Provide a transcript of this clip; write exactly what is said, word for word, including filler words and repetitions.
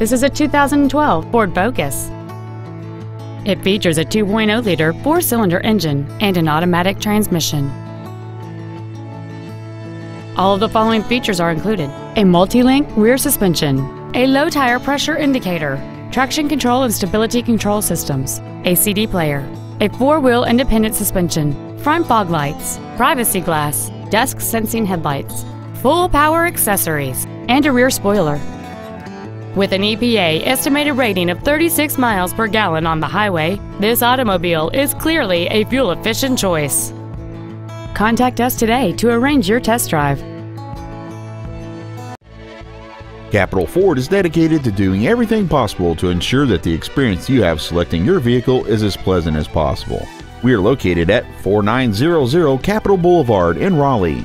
This is a two thousand twelve Ford Focus. It features a two point oh liter four-cylinder engine and an automatic transmission. All of the following features are included: a multi-link rear suspension, a low tire pressure indicator, traction control and stability control systems, a C D player, a four-wheel independent suspension, front fog lights, privacy glass, dusk sensing headlights, full power accessories, and a rear spoiler. With an E P A estimated rating of thirty-six miles per gallon on the highway, this automobile is clearly a fuel-efficient choice. Contact us today to arrange your test drive. Capital Ford is dedicated to doing everything possible to ensure that the experience you have selecting your vehicle is as pleasant as possible. We are located at forty-nine hundred Capital Boulevard in Raleigh.